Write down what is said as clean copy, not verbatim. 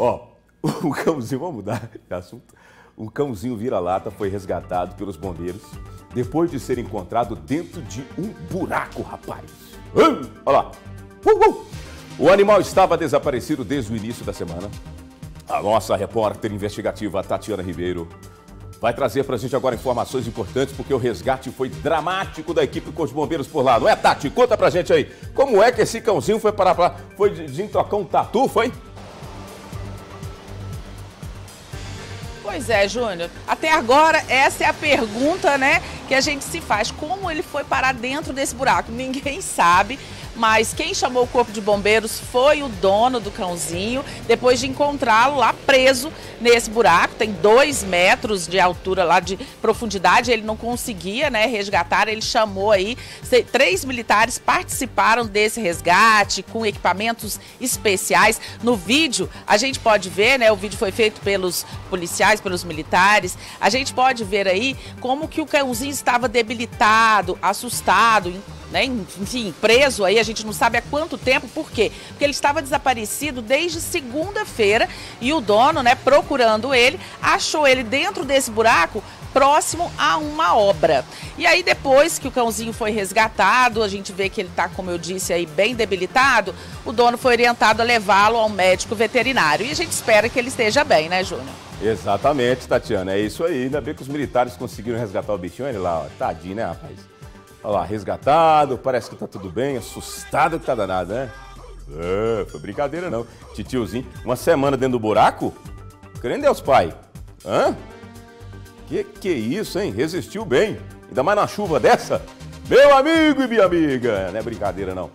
Ó, o cãozinho, vamos mudar de assunto. Um cãozinho vira-lata foi resgatado pelos bombeiros depois de ser encontrado dentro de um buraco, rapaz. Olha lá. O animal estava desaparecido desde o início da semana. A nossa repórter investigativa, Tatiana Ribeiro, vai trazer pra gente agora informações importantes, porque o resgate foi dramático da equipe com os bombeiros por lá. Não é, Tati? Conta pra gente aí. Como é que esse cãozinho foi parar pra... Foi desentocar um tatu, foi? Pois é, Júnior. Até agora, essa é a pergunta, né, que a gente se faz. Como ele foi parar dentro desse buraco? Ninguém sabe, mas quem chamou o corpo de bombeiros foi o dono do cãozinho, depois de encontrá-lo lá preso nesse buraco. Tem 2 metros de altura lá, de profundidade, ele não conseguia, né, resgatar. Ele chamou aí, 3 militares participaram desse resgate com equipamentos especiais. No vídeo, a gente pode ver, né, o vídeo foi feito pelos policiais, pelos militares, a gente pode ver aí como que o cãozinho estava debilitado, assustado, né? Enfim, preso aí, a gente não sabe há quanto tempo. Por quê? Porque ele estava desaparecido desde segunda-feira e o dono, né, procurando ele, achou ele dentro desse buraco próximo a uma obra. E aí, depois que o cãozinho foi resgatado, a gente vê que ele está, como eu disse aí, bem debilitado. O dono foi orientado a levá-lo ao médico veterinário e a gente espera que ele esteja bem, né, Júnior? Exatamente, Tatiana, é isso aí. Ainda bem que os militares conseguiram resgatar o bichinho. Olha ele lá, ó. Tadinho, né, rapaz? Olha lá, resgatado, parece que tá tudo bem, assustado que tá danado, né? É, foi brincadeira não, titiozinho. Uma semana dentro do buraco? Crê em Deus, pai. Hã? Que é isso, hein? Resistiu bem, ainda mais na chuva dessa? Meu amigo e minha amiga, não é brincadeira não.